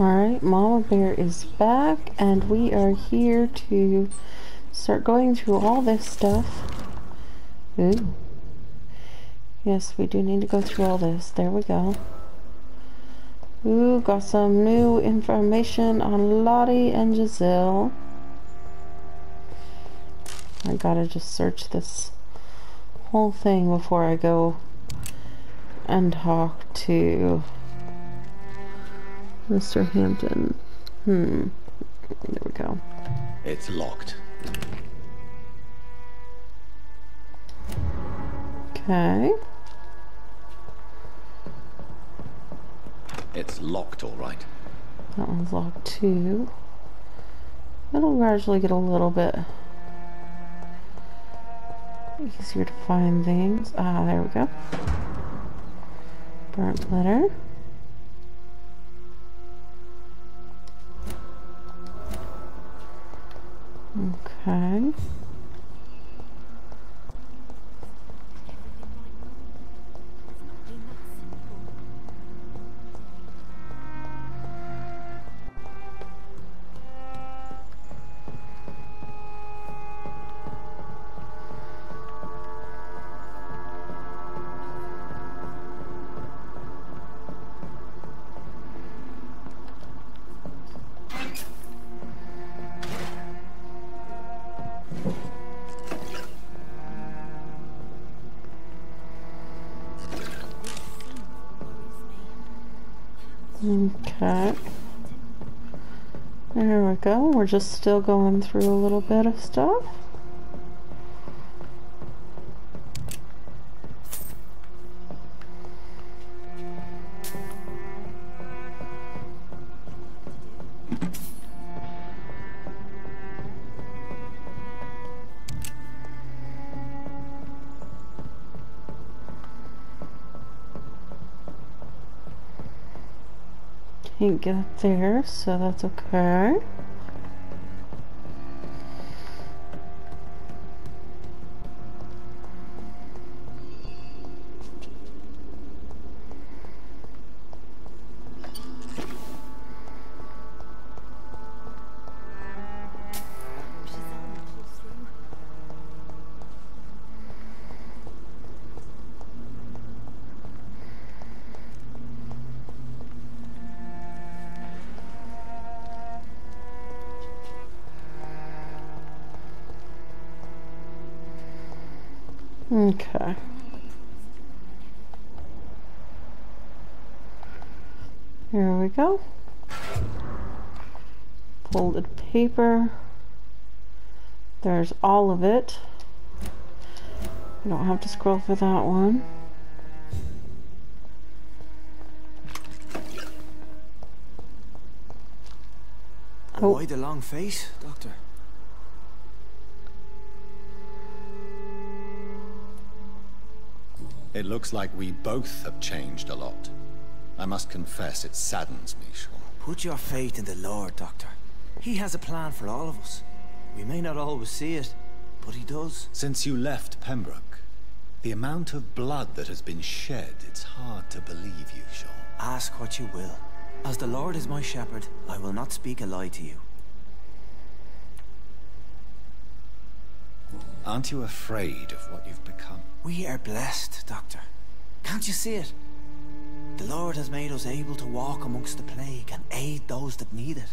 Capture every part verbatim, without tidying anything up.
Alright, Mama Bear is back, and we are here to start going through all this stuff. Ooh. Yes, we do need to go through all this. There we go. Ooh, got some new information on Lottie and Giselle. I gotta just search this whole thing before I go and talk to Mister Hampton. Hmm. There we go. It's locked. Okay. It's locked, all right. That one's locked too. It'll gradually get a little bit easier to find things. Ah, there we go. Burnt letter. Okay. Okay, there we go. We're just still going through a little bit of stuff. Can't get up there, so that's okay. Okay. Here we go. Folded paper. There's all of it. I don't have to scroll for that one. Oh. Why the long face, Doctor? It looks like we both have changed a lot. I must confess, it saddens me, Sean. Put your faith in the Lord, Doctor. He has a plan for all of us. We may not always see it, but he does. Since you left Pembroke, the amount of blood that has been shed, it's hard to believe you, Sean. Ask what you will. As the Lord is my shepherd, I will not speak a lie to you. Aren't you afraid of what you've become? We are blessed, Doctor. Can't you see it? The Lord has made us able to walk amongst the plague and aid those that need it.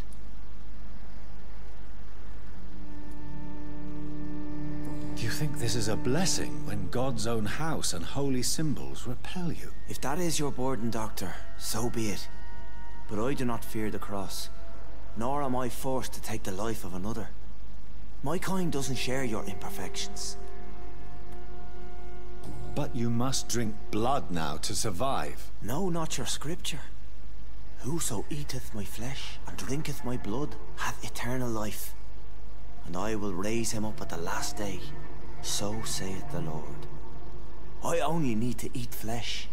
Do you think this is a blessing when God's own house and holy symbols repel you? If that is your burden, Doctor, so be it. But I do not fear the cross, nor am I forced to take the life of another. My kind doesn't share your imperfections. But you must drink blood now to survive. No, not your scripture. Whoso eateth my flesh and drinketh my blood hath eternal life, and I will raise him up at the last day, so saith the Lord. I only need to eat flesh,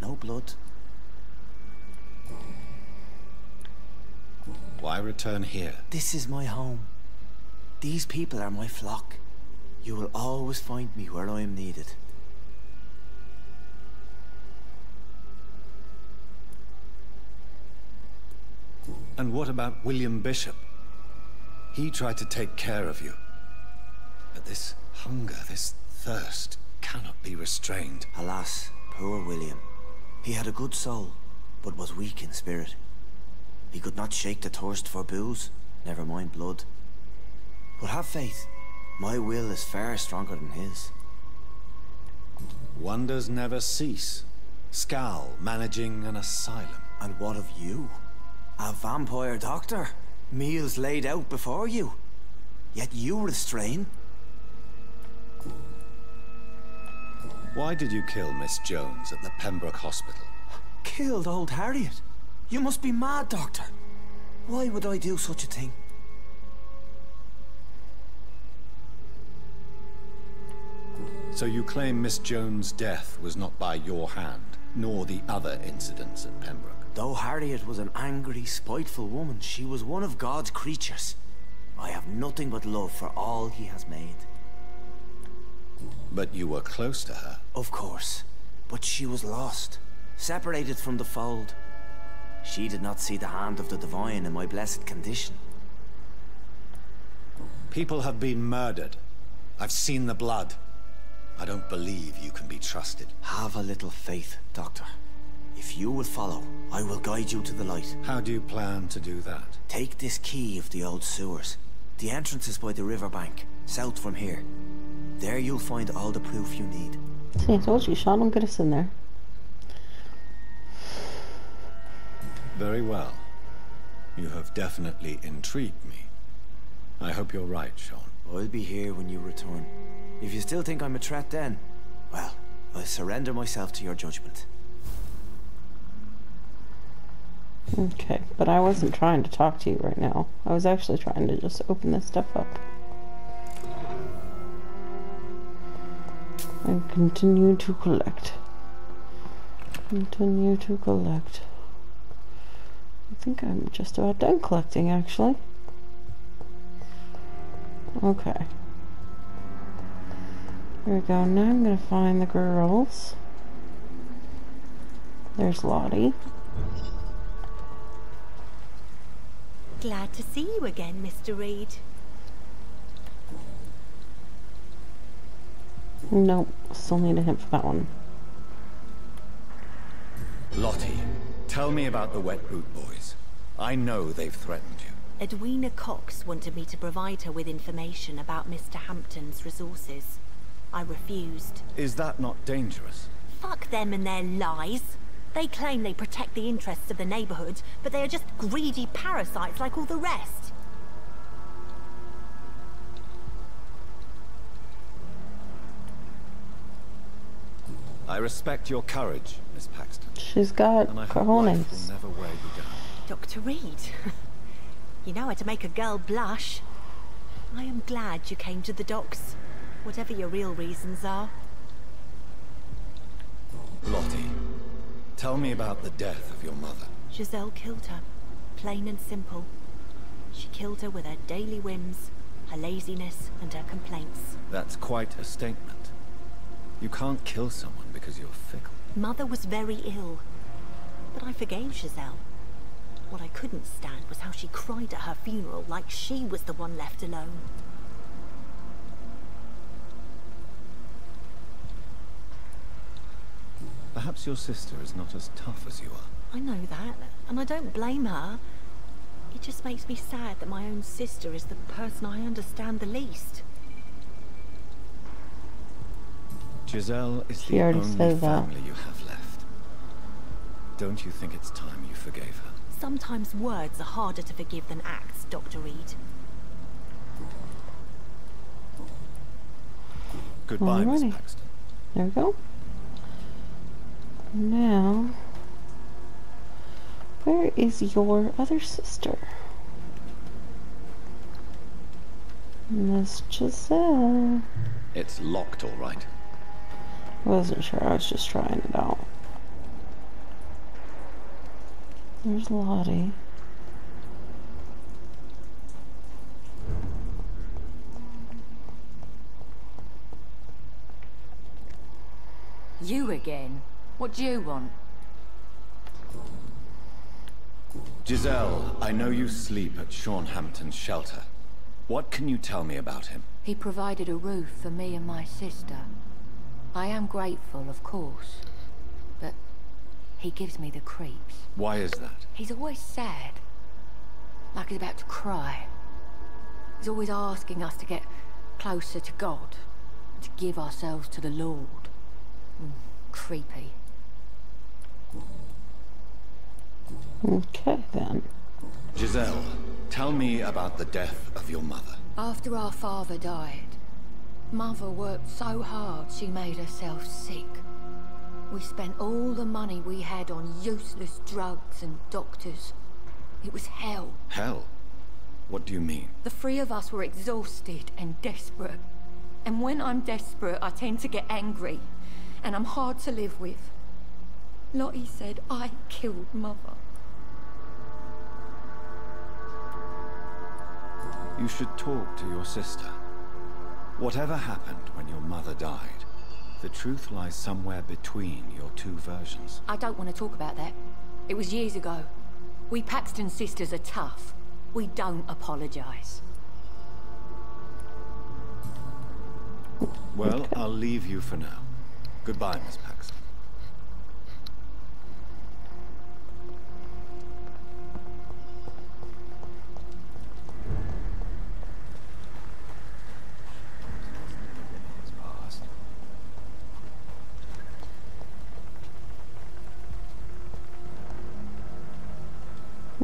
no blood. Why return here? This is my home. These people are my flock. You will always find me where I am needed. And what about William Bishop? He tried to take care of you. But this hunger, this thirst, cannot be restrained. Alas, poor William. He had a good soul, but was weak in spirit. He could not shake the thirst for booze, never mind blood. But have faith. My will is far stronger than his. Wonders never cease. Skal managing an asylum. And what of you? A vampire doctor? Meals laid out before you. Yet you restrain. Why did you kill Miss Jones at the Pembroke Hospital? Killed old Harriet? You must be mad, Doctor. Why would I do such a thing? So you claim Miss Jones' death was not by your hand, nor the other incidents at Pembroke? Though Harriet was an angry, spiteful woman, she was one of God's creatures. I have nothing but love for all he has made. But you were close to her. Of course. But she was lost, separated from the fold. She did not see the hand of the divine in my blessed condition. People have been murdered. I've seen the blood. I don't believe you can be trusted. Have a little faith, Doctor. If you will follow, I will guide you to the light. How do you plan to do that? Take this key of the old sewers. The entrance is by the riverbank, south from here. There you'll find all the proof you need. See, I told you, Sean, I'm going to send there. Very well. You have definitely intrigued me. I hope you're right, Sean. I'll be here when you return. If you still think I'm a threat then, well, I'll surrender myself to your judgment. Okay, but I wasn't trying to talk to you right now. I was actually trying to just open this stuff up. And continue to collect. Continue to collect. I think I'm just about done collecting, actually. Okay. There we go. Now I'm going to find the girls. There's Lottie. Glad to see you again, Mister Reed. Nope, still need a hint for that one. Lottie, tell me about the Wet Boot Boys. I know they've threatened you. Edwina Cox wanted me to provide her with information about Mister Hampton's resources. I refused. Is that not dangerous? Fuck them and their lies. They claim they protect the interests of the neighborhood, but they are just greedy parasites like all the rest. I respect your courage, Miss Paxton. She's got cojones. Doctor Reed, you know how to make a girl blush. I am glad you came to the docks, whatever your real reasons are. Lottie. Tell me about the death of your mother. Giselle killed her, plain and simple. She killed her with her daily whims, her laziness, and her complaints. That's quite a statement. You can't kill someone because you're fickle. Mother was very ill, but I forgave Giselle. What I couldn't stand was how she cried at her funeral like she was the one left alone. Perhaps your sister is not as tough as you are. I know that, and I don't blame her. It just makes me sad that my own sister is the person I understand the least. Giselle is the only family you have left. Don't you think it's time you forgave her? Sometimes words are harder to forgive than acts, Doctor Reed. Goodbye, Miss Paxton. There we go. Now, where is your other sister? Miss Giselle. It's locked, all right. I wasn't sure. I was just trying it out. There's Lottie. You again. What do you want? Giselle, I know you sleep at Sean Hampton's shelter. What can you tell me about him? He provided a roof for me and my sister. I am grateful, of course, but he gives me the creeps. Why is that? He's always sad, like he's about to cry. He's always asking us to get closer to God, to give ourselves to the Lord. Mm, creepy. Okay, then. Giselle, tell me about the death of your mother. After our father died, Mother worked so hard she made herself sick. We spent all the money we had on useless drugs and doctors. It was hell. Hell? What do you mean? The three of us were exhausted and desperate. And when I'm desperate, I tend to get angry. And I'm hard to live with. Lottie said I killed Mother. You should talk to your sister. Whatever happened when your mother died, the truth lies somewhere between your two versions. I don't want to talk about that. It was years ago. We Paxton sisters are tough. We don't apologize. Well, I'll leave you for now. Goodbye, Miss Paxton.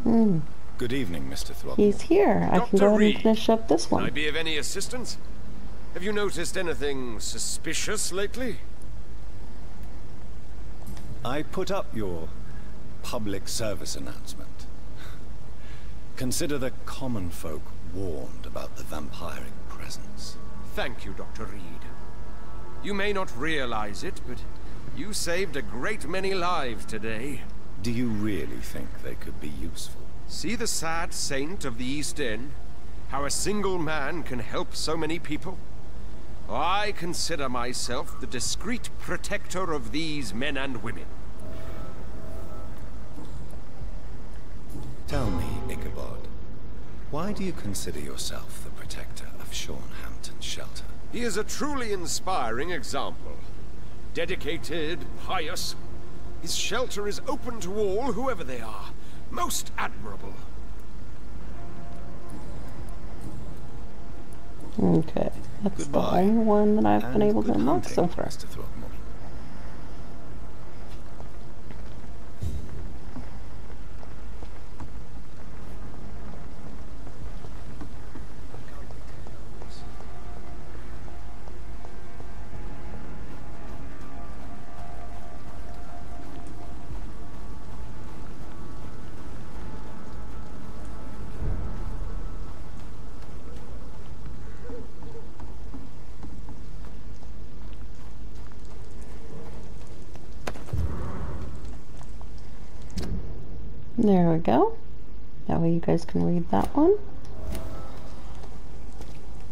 Mm. Good evening, Mister Throb. He's here. I Doctor can go ahead and finish up this one. Can I be of any assistance? Have you noticed anything suspicious lately? I put up your public service announcement. Consider the common folk warned about the vampiric presence. Thank you, Doctor Reed. You may not realize it, but you saved a great many lives today. Do you really think they could be useful? See the sad saint of the East End? How a single man can help so many people? I consider myself the discreet protector of these men and women. Tell me, Ichabod, why do you consider yourself the protector of Sean Hampton's shelter? He is a truly inspiring example. Dedicated, pious. His shelter is open to all, whoever they are. Most admirable. Okay, that's Goodbye. The only one that I've and been able to unlock so far. Mister Throckmorton. There we go. That way you guys can read that one.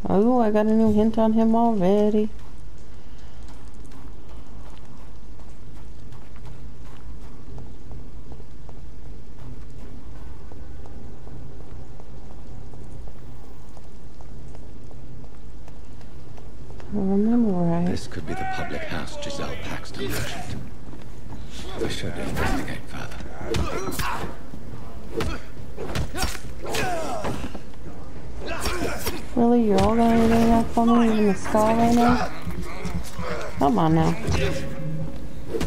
Oh, I got a new hint on him already. I remember right. This could be the public house Giselle Paxton mentioned. I should investigate further. Really? You're all gonna be doing that for me? Even the Skal right now? Come on now. There we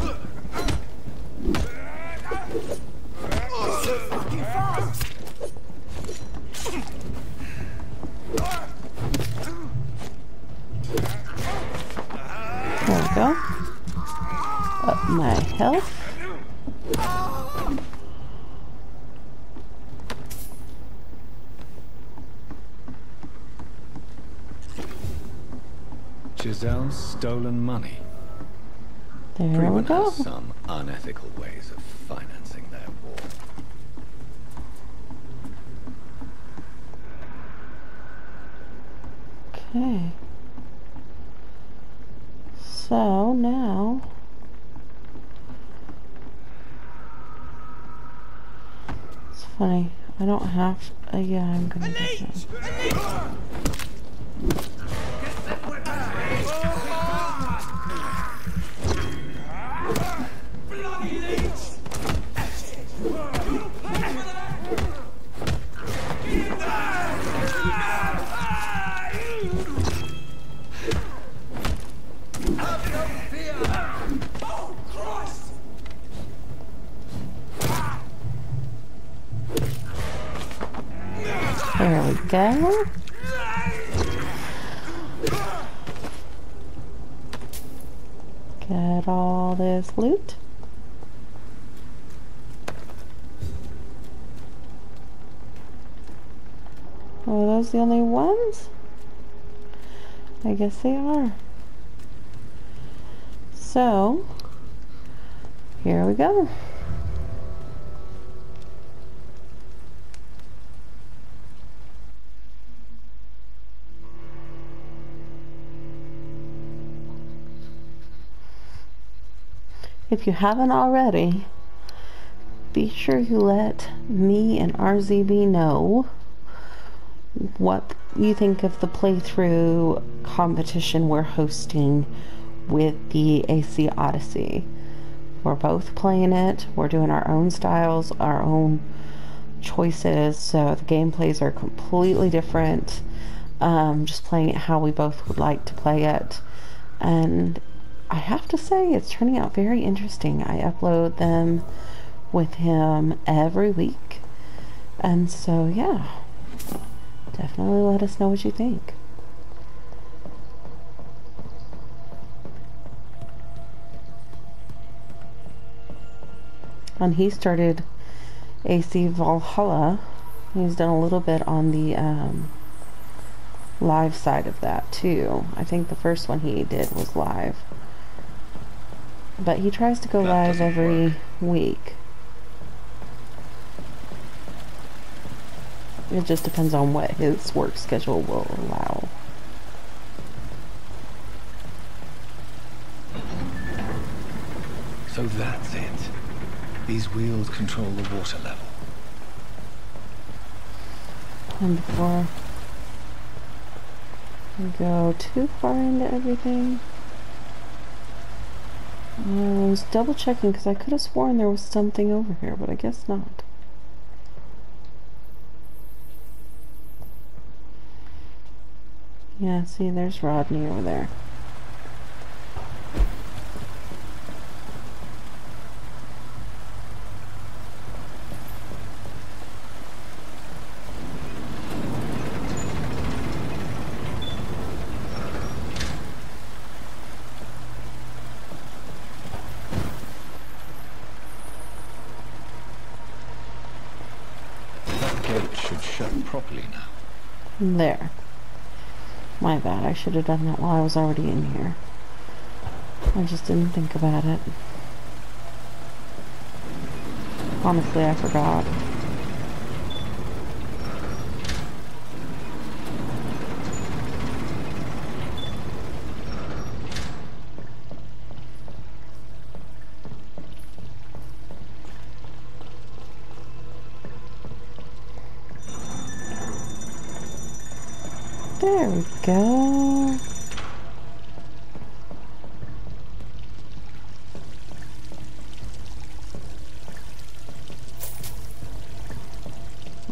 go. Up my health. Giselle's stolen money. There we go. Everyone has some unethical ways of financing their war. Okay. So now let's Funny, I don't have. Uh, yeah, I'm gonna an get it. There we go. Get all this loot. Are those the only ones? I guess they are. So, here we go. If you haven't already, be sure you let me and R Z B know what you think of the playthrough competition we're hosting with the A C Odyssey. We're both playing it, we're doing our own styles, our own choices, so the gameplays are completely different. Um, just playing it how we both would like to play it. And I have to say it's turning out very interesting. I upload them with him every week, and so yeah, definitely let us know what you think. And he started A C Valhalla. He's done a little bit on the um, live side of that too. I think the first one he did was live. But he tries to go that live every work. week. It just depends on what his work schedule will allow. So that's it. These wheels control the water level. And before we go too far into everything, I was double checking because I could have sworn there was something over here, but I guess not. Yeah, see, there's Rodney over there. There. My bad, I should have done that while I was already in here. I just didn't think about it. Honestly, I forgot. There we go.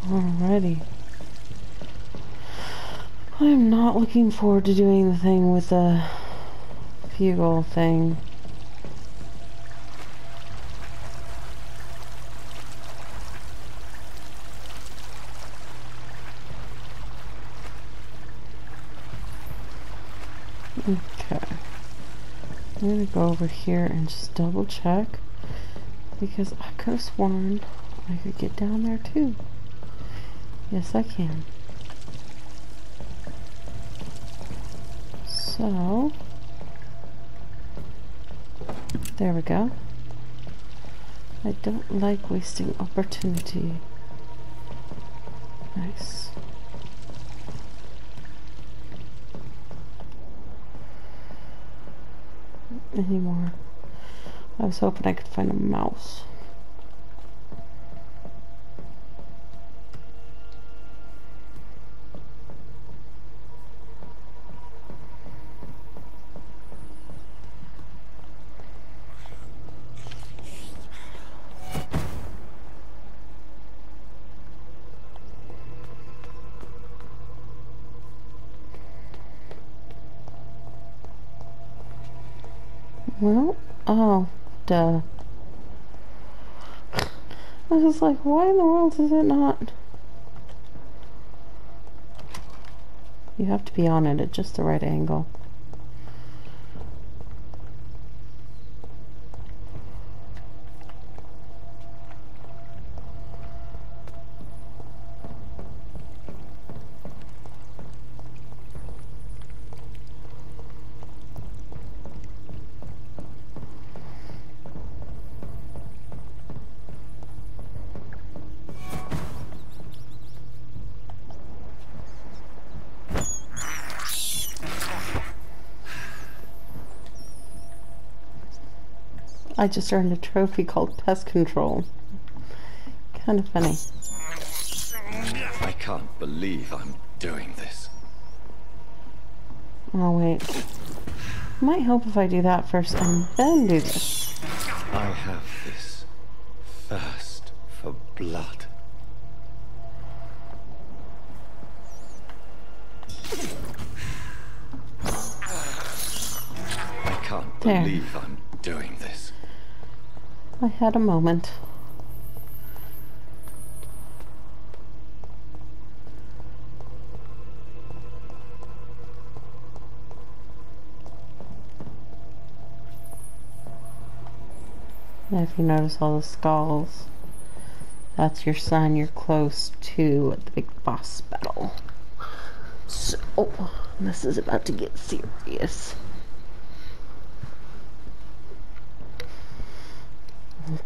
Alrighty. I am not looking forward to doing the thing with the Fergal thing. Okay, I'm gonna go over here and just double check, because I could have sworn I could get down there too. Yes, I can. So, there we go. I don't like wasting opportunity. Nice. Anymore. I was hoping I could find a mouse. Well, oh, duh. I was like, why in the world is it not? You have to be on it at just the right angle. I just earned a trophy called Pest Control. Kind of funny. I can't believe I'm doing this. Oh wait. Might help if I do that first and then do this. I have this thirst for blood. I can't there. believe I'm doing this. I had a moment. Now if you notice all the skulls, that's your sign you're close to the big boss battle. So, this is about to get serious.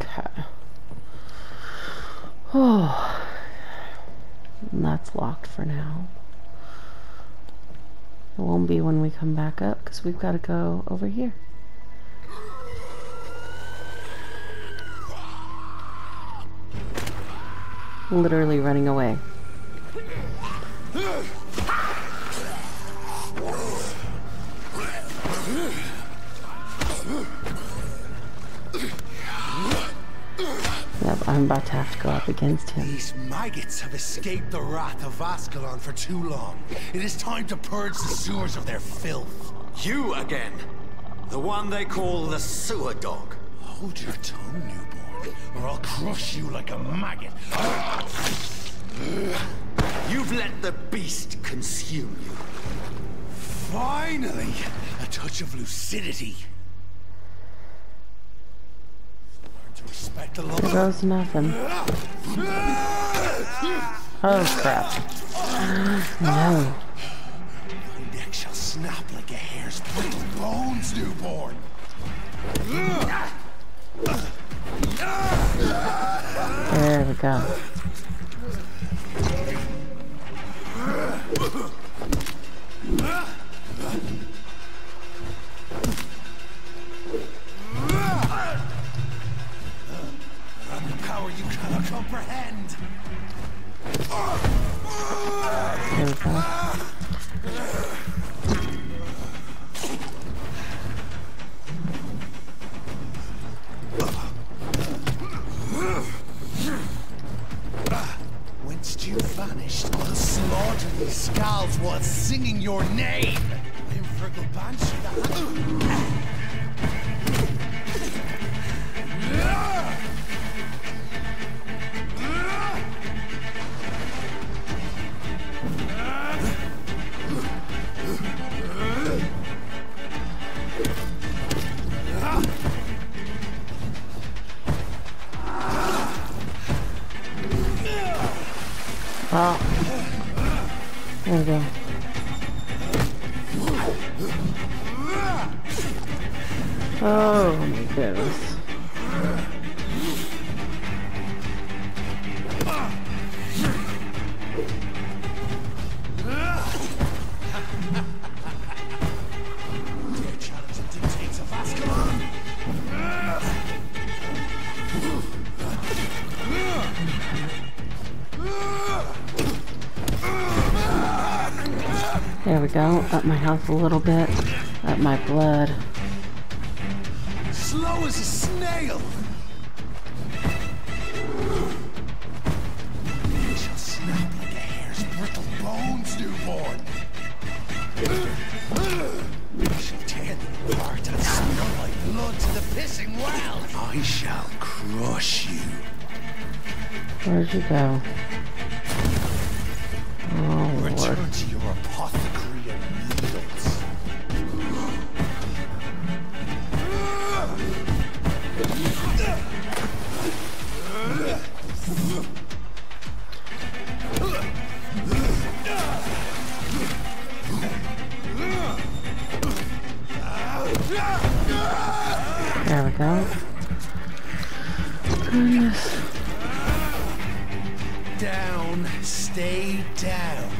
Okay. Oh, and that's locked for now. It won't be when we come back up because we've got to go over here. Literally running away. Yep, I'm about to have to go up against him. These maggots have escaped the wrath of Ascalon for too long. It is time to purge the sewers of their filth. You again? The one they call the sewer dog. Hold your tongue, newborn, or I'll crush you like a maggot. You've let the beast consume you. Finally, a touch of lucidity. There goes nothing. Oh crap. No. Your neck shall snap like a hare's brittle bones, newborn. There we go. You cannot comprehend. There we go. Whence you vanished, I'll slaughter these skulls while singing your name. I am Fergal Banshee. Well, there we go. Oh my goodness. There we go, up my health a little bit, up my blood. Slow as a snail. You shall snap like a hare's brittle bones, newborn. You shall tear them apart and snap. my blood to the pissing well. I shall crush you. Where'd you go? Oh, return Lord. To your apothecary of needles. There we go. Goodness. Down, stay down.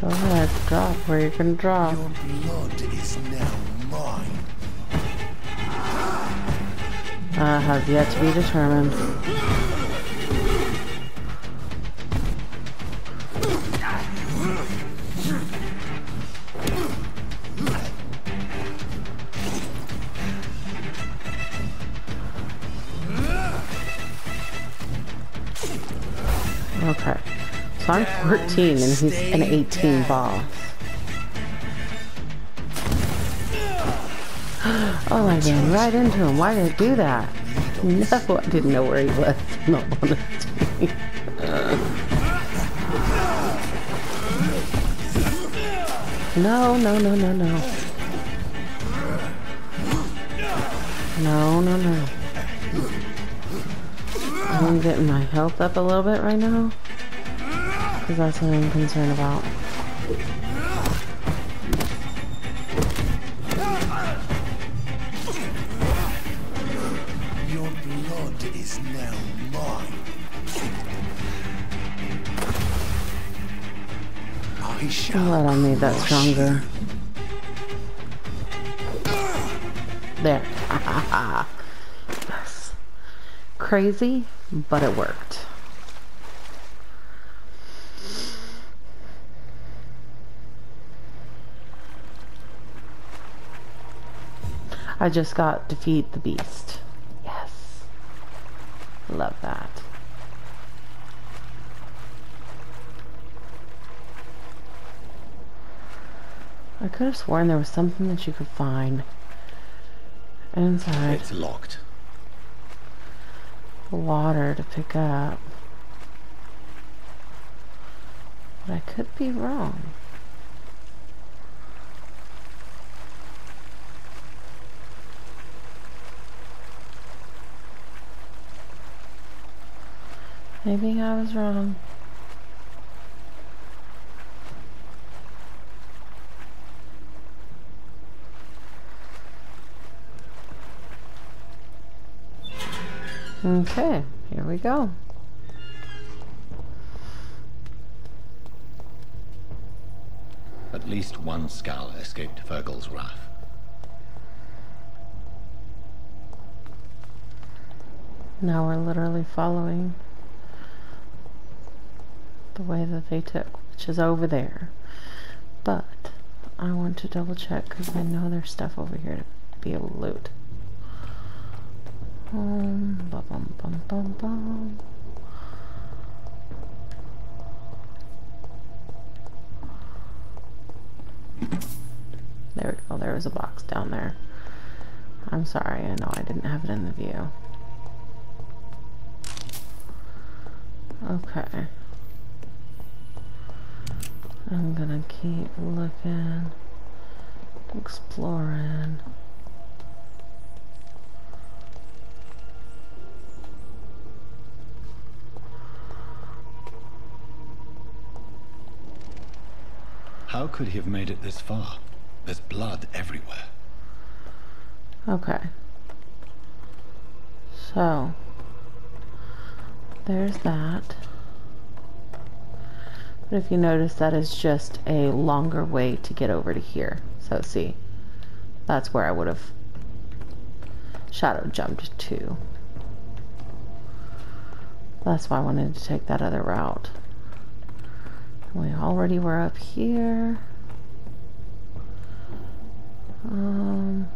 Go ahead, drop where you can drop. Your blood is now mine. I have yet to be determined. Okay, so I'm fourteen and he's an eighteen boss. Oh, I ran right into him. Why did I do that? No, I didn't know where he was. No, honestly. No, no, no, no, no. No, no, no. I'm getting my health up a little bit right now, because that's what I'm concerned about. Your blood is now mine. I shall. Glad I made that stronger. There. Yes. Crazy, but it worked. I just got to defeat the beast. Yes. Love that. I could have sworn there was something that you could find inside. It's locked. Water to pick up. But I could be wrong. Maybe I was wrong. Okay, here we go. At least one Skal escaped Fergal's wrath. Now we're literally following the way that they took, which is over there. But I want to double check because I know there's stuff over here to be able to loot. Um, bum, bum, bum, bum, bum. There we go. There was a box down there. I'm sorry, I know I didn't have it in the view. Okay. I'm gonna keep looking, exploring. How could he have made it this far? There's blood everywhere. Okay. So, there's that. But if you notice, that is just a longer way to get over to here. So see, that's where I would have shadow jumped to. That's why I wanted to take that other route. We already were up here. Um,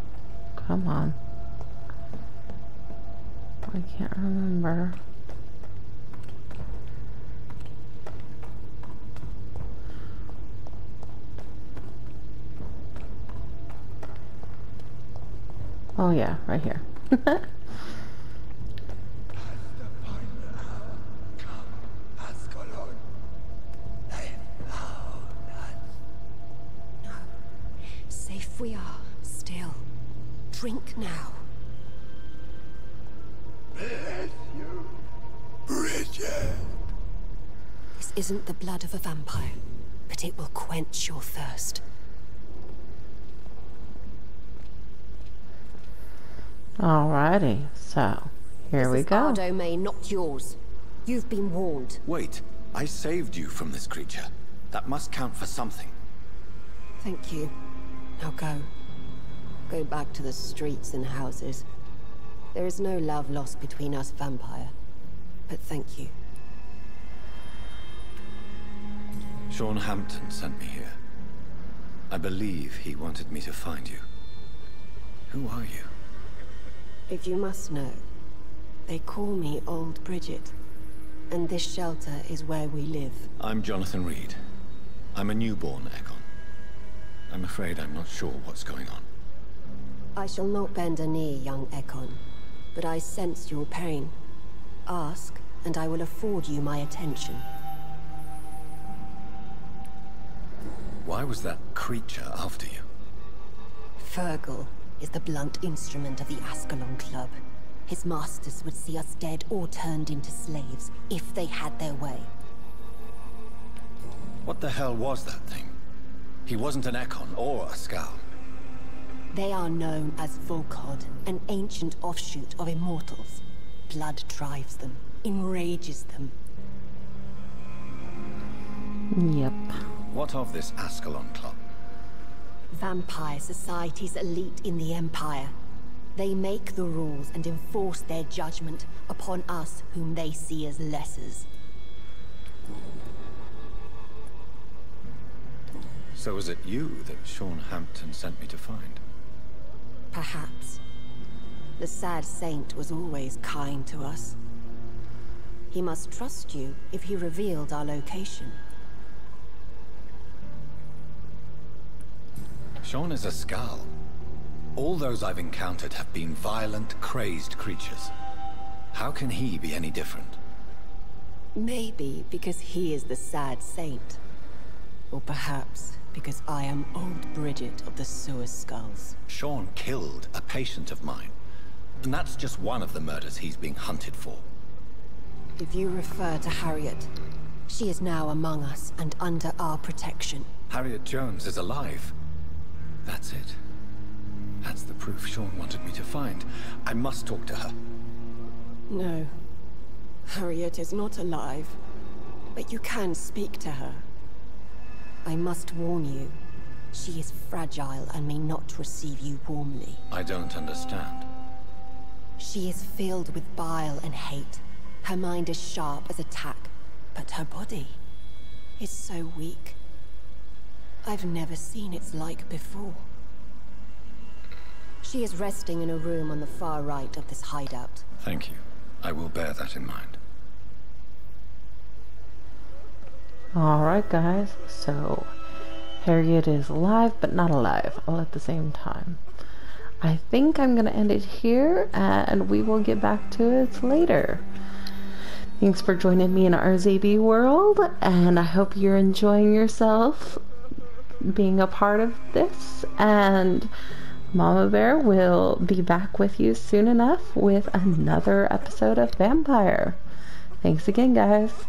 come on. I can't remember. Oh yeah, right here. Safe we are, still. Drink now. Bless you, Bridget. This isn't the blood of a vampire, but it will quench your thirst. Alrighty, so here this we is go. Our domain, not yours. You've been warned. Wait, I saved you from this creature. That must count for something. Thank you. Now go. Go back to the streets and houses. There is no love lost between us, vampire. But thank you. Sean Hampton sent me here. I believe he wanted me to find you. Who are you? If you must know, they call me Old Bridget, and this shelter is where we live. I'm Jonathan Reed. I'm a newborn Ekon. I'm afraid I'm not sure what's going on. I shall not bend a knee, young Ekon, but I sense your pain. Ask, and I will afford you my attention. Why was that creature after you? Fergal is the blunt instrument of the Ascalon Club. His masters would see us dead or turned into slaves if they had their way. What the hell was that thing? He wasn't an Ekon or a Skal. They are known as Vulcod, an ancient offshoot of immortals. Blood drives them, enrages them. Yep. What of this Ascalon Club? Vampire society's elite in the Empire. They make the rules and enforce their judgment upon us whom they see as lessers. So was it you that Sean Hampton sent me to find? Perhaps. The sad saint was always kind to us. He must trust you if he revealed our location. Sean is a Skal. All those I've encountered have been violent, crazed creatures. How can he be any different? Maybe because he is the sad saint. Or perhaps because I am Old Bridget of the Sewer Skulls. Sean killed a patient of mine. And that's just one of the murders he's being hunted for. If you refer to Harriet, she is now among us and under our protection. Harriet Jones is alive. That's it. That's the proof Sean wanted me to find. I must talk to her. No. Harriet is not alive. But you can speak to her. I must warn you. She is fragile and may not receive you warmly. I don't understand. She is filled with bile and hate. Her mind is sharp as attack. But her body is so weak. I've never seen its like before. She is resting in a room on the far right of this hideout. Thank you. I will bear that in mind. Alright guys, so Harriet is alive but not alive all at the same time. I think I'm gonna end it here and we will get back to it later. Thanks for joining me in R Z B world, and I hope you're enjoying yourself being a part of this, and Mama Bear will be back with you soon enough with another episode of Vampyr. Thanks again, guys.